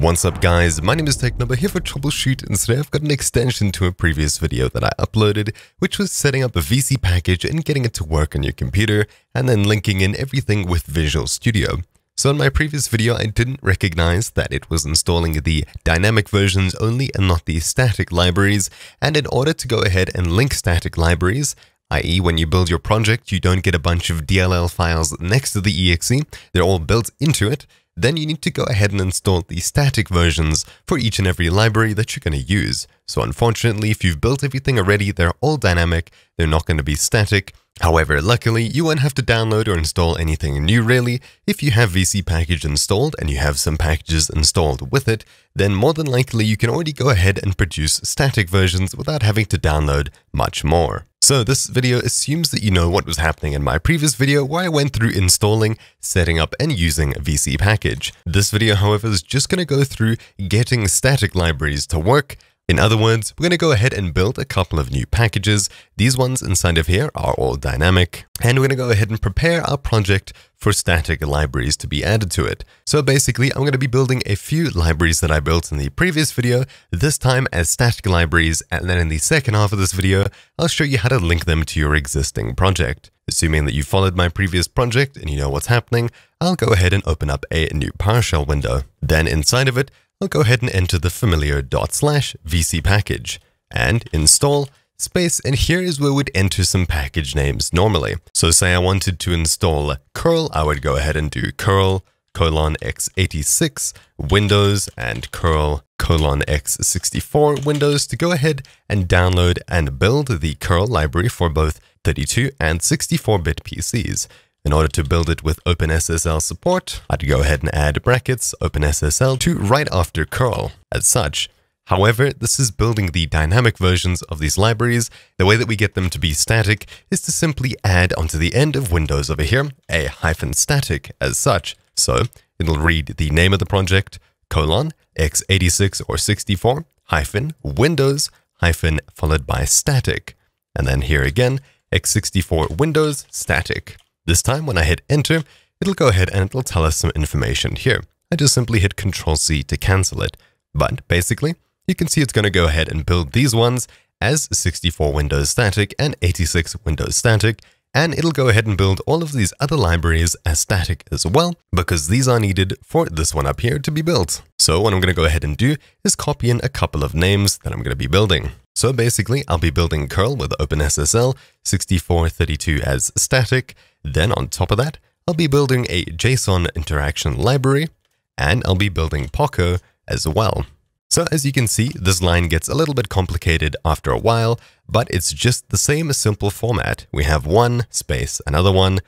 What's up guys, my name is Tech Number here for Troubleshoot, and today I've got an extension to a previous video that I uploaded, which was setting up a VC package and getting it to work on your computer, and then linking in everything with Visual Studio. So in my previous video, I didn't recognize that it was installing the dynamic versions only and not the static libraries, and in order to go ahead and link static libraries, i.e. when you build your project, you don't get a bunch of DLL files next to the exe, they're all built into it, then you need to go ahead and install the static versions for each and every library that you're going to use. So unfortunately, if you've built everything already, they're all dynamic, they're not going to be static. However, luckily, you won't have to download or install anything new really. If you have VC package installed and you have some packages installed with it, then more than likely you can already go ahead and produce static versions without having to download much more. So this video assumes that you know what was happening in my previous video where I went through installing, setting up, and using a VC package. This video, however, is just going to go through getting static libraries to work. In other words, we're going to go ahead and build a couple of new packages. These ones inside of here are all dynamic. And we're going to go ahead and prepare our project for static libraries to be added to it. So basically, I'm going to be building a few libraries that I built in the previous video, this time as static libraries. And then in the second half of this video, I'll show you how to link them to your existing project. Assuming that you followed my previous project and you know what's happening, I'll go ahead and open up a new PowerShell window. Then inside of it, I'll go ahead and enter the familiar ./vcpackage and install space, and here is where we'd enter some package names normally. So say I wanted to install curl, I would go ahead and do curl :x86 Windows and curl :x64 Windows to go ahead and download and build the curl library for both 32 and 64-bit PCs. In order to build it with OpenSSL support, I'd go ahead and add brackets OpenSSL to right after curl as such. However, this is building the dynamic versions of these libraries. The way that we get them to be static is to simply add onto the end of Windows over here a -static as such. So it'll read the name of the project :x86 or 64 -Windows followed by static. And then here again, x64 Windows static. This time when I hit enter, it'll go ahead and it'll tell us some information here. I just simply hit Ctrl+C to cancel it. But basically, you can see it's going to go ahead and build these ones as 64 Windows static and 86 Windows static. And it'll go ahead and build all of these other libraries as static as well, because these are needed for this one up here to be built. So what I'm going to go ahead and do is copy in a couple of names that I'm going to be building. So basically, I'll be building curl with OpenSSL 6432 as static. Then on top of that, I'll be building a JSON interaction library, and I'll be building POCO as well. So as you can see, this line gets a little bit complicated after a while, but it's just the same simple format. We have one, space, another one,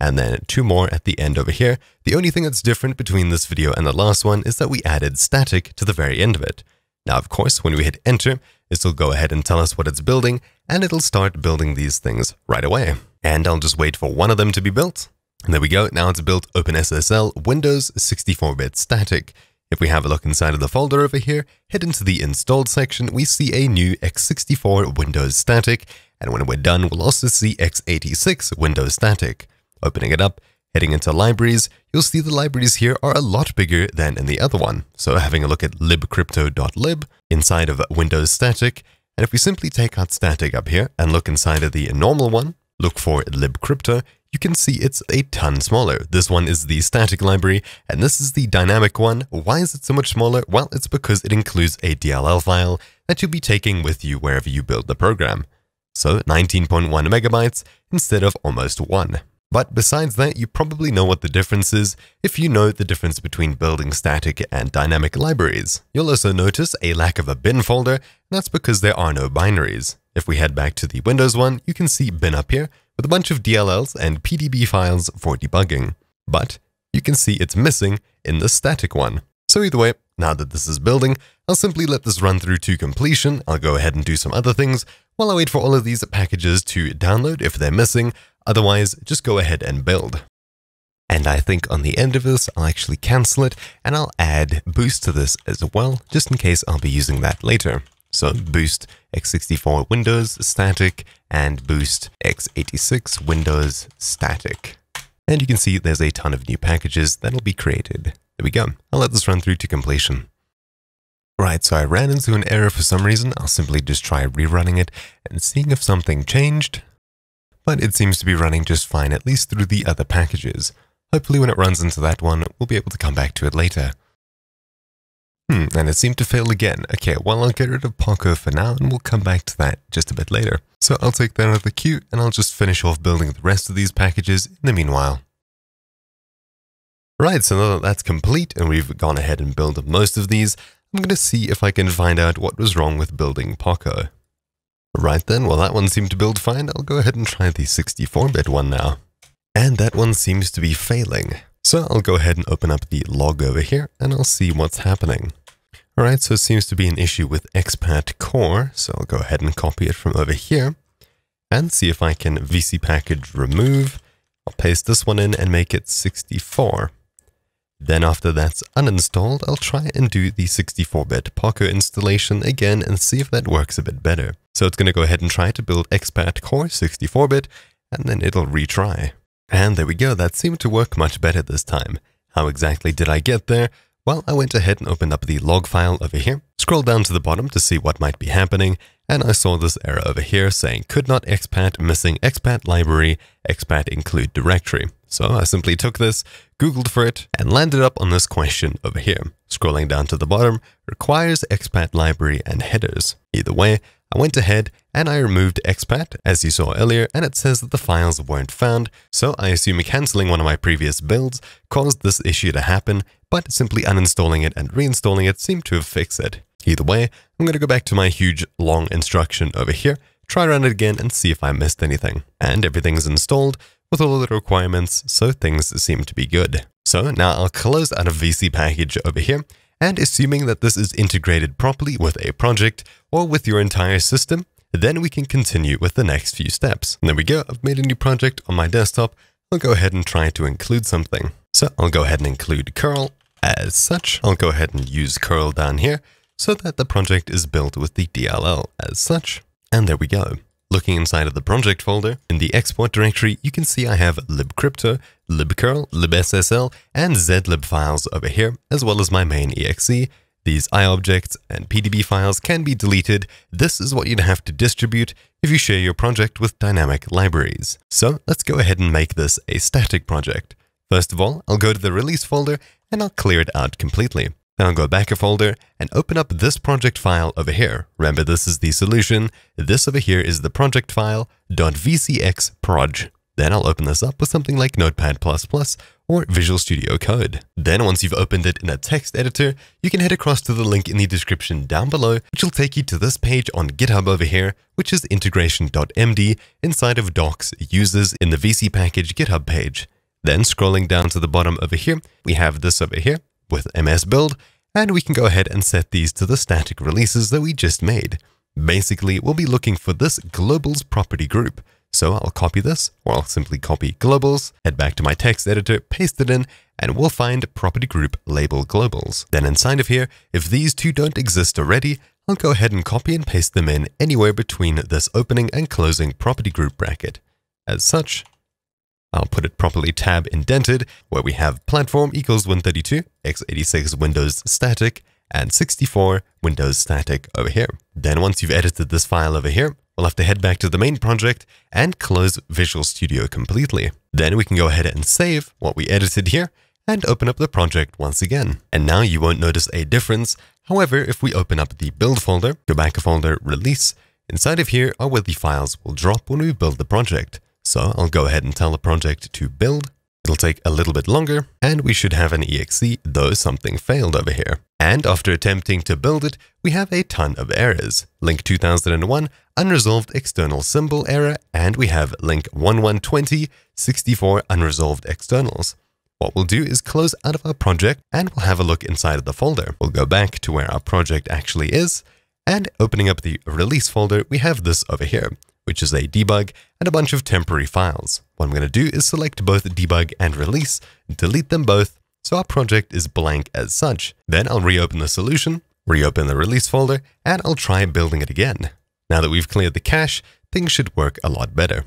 and then two more at the end over here. The only thing that's different between this video and the last one is that we added static to the very end of it. Now, of course, when we hit enter, this will go ahead and tell us what it's building, and it'll start building these things right away. And I'll just wait for one of them to be built. And there we go. Now it's built OpenSSL Windows 64-bit static. If we have a look inside of the folder over here, head into the installed section, we see a new x64 Windows static. And when we're done, we'll also see x86 Windows static. Opening it up, heading into libraries, you'll see the libraries here are a lot bigger than in the other one. So having a look at libcrypto.lib inside of Windows static, and if we simply take out static up here and look inside of the normal one, look for libcrypto, you can see it's a ton smaller. This one is the static library, and this is the dynamic one. Why is it so much smaller? Well, it's because it includes a DLL file that you'll be taking with you wherever you build the program. So 19.1 megabytes instead of almost 1. But besides that, you probably know what the difference is if you know the difference between building static and dynamic libraries. You'll also notice a lack of a bin folder, and that's because there are no binaries. If we head back to the Windows one, you can see bin up here with a bunch of DLLs and PDB files for debugging. But you can see it's missing in the static one. So either way, now that this is building, I'll simply let this run through to completion. I'll go ahead and do some other things while I wait for all of these packages to download if they're missing. Otherwise, just go ahead and build. And I think on the end of this, I'll actually cancel it and I'll add boost to this as well, just in case I'll be using that later. So boost x64 Windows static and boost x86 Windows static. And you can see there's a ton of new packages that'll be created. There we go. I'll let this run through to completion. Right, so I ran into an error for some reason. I'll simply just try rerunning it and seeing if something changed. But it seems to be running just fine, at least through the other packages. Hopefully when it runs into that one, we'll be able to come back to it later. And it seemed to fail again. Okay, well, I'll get rid of POCO for now, and we'll come back to that just a bit later. So I'll take that out of the queue, and I'll just finish off building the rest of these packages in the meanwhile. Right, so now that that's complete, and we've gone ahead and built most of these, I'm going to see if I can find out what was wrong with building POCO. Right then, well, that one seemed to build fine. I'll go ahead and try the 64-bit one now. And that one seems to be failing. So I'll go ahead and open up the log over here, and I'll see what's happening. All right, so it seems to be an issue with expat core, so I'll go ahead and copy it from over here and see if I can vcpkg remove. I'll paste this one in and make it 64. Then after that's uninstalled, I'll try and do the 64-bit POCO installation again and see if that works a bit better. So it's going to go ahead and try to build expat core 64-bit, and then it'll retry. And there we go, that seemed to work much better this time. How exactly did I get there? Well, I went ahead and opened up the log file over here, scrolled down to the bottom to see what might be happening, and I saw this error over here saying could not expat, missing expat library, expat include directory. So I simply took this, Googled for it, and landed up on this question over here. Scrolling down to the bottom, requires expat library and headers. Either way, I went ahead and I removed expat, as you saw earlier, and it says that the files weren't found, so I assume cancelling one of my previous builds caused this issue to happen, but simply uninstalling it and reinstalling it seemed to have fixed it. Either way, I'm going to go back to my huge long instruction over here, try run it again and see if I missed anything. And everything's installed with all of the requirements, so things seem to be good. So now I'll close out of vcpkg over here, and assuming that this is integrated properly with a project or with your entire system, then we can continue with the next few steps. And there we go, I've made a new project on my desktop. I'll go ahead and try to include something. So I'll go ahead and include curl as such. I'll go ahead and use curl down here so that the project is built with the DLL as such. And there we go. Looking inside of the project folder, in the export directory, you can see I have libcrypto, libcurl, libssl, and zlib files over here, as well as my main exe. These iObjects and PDB files can be deleted. This is what you'd have to distribute if you share your project with dynamic libraries. So let's go ahead and make this a static project. First of all, I'll go to the release folder and I'll clear it out completely. Then I'll go back a folder and open up this project file over here. Remember, this is the solution. This over here is the project file .vcxproj. Then I'll open this up with something like Notepad++ or Visual Studio Code. Then once you've opened it in a text editor, you can head across to the link in the description down below, which will take you to this page on GitHub over here, which is integration.md inside of docs users in the vcpkg GitHub page. Then scrolling down to the bottom over here, we have this over here with MS Build, and we can go ahead and set these to the static releases that we just made. Basically, we'll be looking for this globals property group. So I'll copy this, or I'll simply copy globals, head back to my text editor, paste it in, and we'll find property group label globals. Then inside of here, if these two don't exist already, I'll go ahead and copy and paste them in anywhere between this opening and closing property group bracket. As such, I'll put it properly tab indented, where we have platform equals 132, x86 Windows static, and 64 Windows static over here. Then once you've edited this file over here, we'll have to head back to the main project and close Visual Studio completely. Then we can go ahead and save what we edited here and open up the project once again. And now you won't notice a difference. However, if we open up the build folder, go back a folder, release, inside of here are where the files will drop when we build the project. So I'll go ahead and tell the project to build. It'll take a little bit longer, and we should have an exe, though something failed over here. And after attempting to build it, we have a ton of errors. Link 2001, unresolved external symbol error, and we have link 1120, 64 unresolved externals. What we'll do is close out of our project, and we'll have a look inside of the folder. We'll go back to where our project actually is, and opening up the release folder, we have this over here, which is a debug and a bunch of temporary files. What I'm going to do is select both debug and release, delete them both, so our project is blank as such. Then I'll reopen the solution, reopen the release folder, and I'll try building it again. Now that we've cleared the cache, things should work a lot better.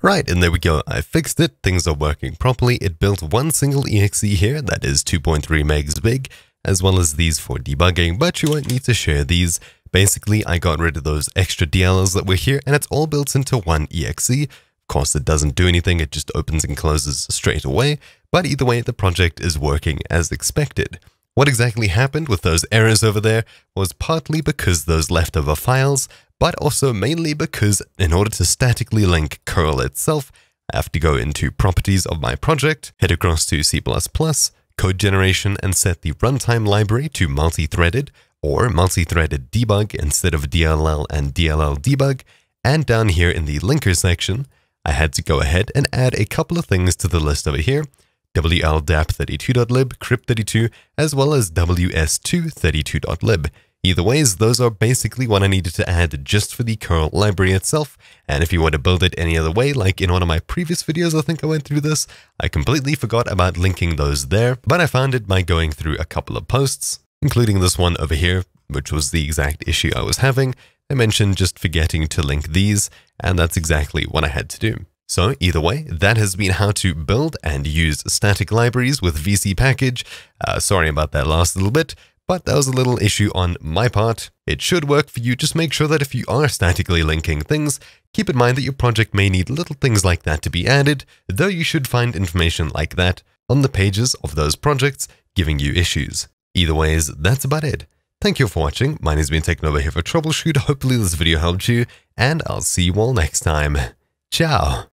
Right, and there we go. I fixed it. Things are working properly. It built one single exe here that is 2.3 megs big, as well as these for debugging, but you won't need to share these. Basically, I got rid of those extra DLLs that were here, and it's all built into one exe. Of course, it doesn't do anything. It just opens and closes straight away. But either way, the project is working as expected. What exactly happened with those errors over there was partly because those leftover files, but also mainly because in order to statically link curl itself, I have to go into properties of my project, head across to C++, code generation, and set the runtime library to multi-threaded or multi-threaded debug instead of DLL and DLL debug. And down here in the linker section, I had to go ahead and add a couple of things to the list over here, WLDAP32.lib, crypt32, as well as WS232.lib. Either ways, those are basically what I needed to add just for the curl library itself, and if you want to build it any other way, like in one of my previous videos, I think I went through this, I completely forgot about linking those there, but I found it by going through a couple of posts, including this one over here, which was the exact issue I was having. I mentioned just forgetting to link these, and that's exactly what I had to do. So either way, that has been how to build and use static libraries with vcpkg. Sorry about that last little bit, but that was a little issue on my part. It should work for you. Just make sure that if you are statically linking things, keep in mind that your project may need little things like that to be added, though you should find information like that on the pages of those projects giving you issues. Either ways, that's about it. Thank you for watching. My name's been Tech Number here for Troubleshoot. Hopefully this video helped you, and I'll see you all next time. Ciao.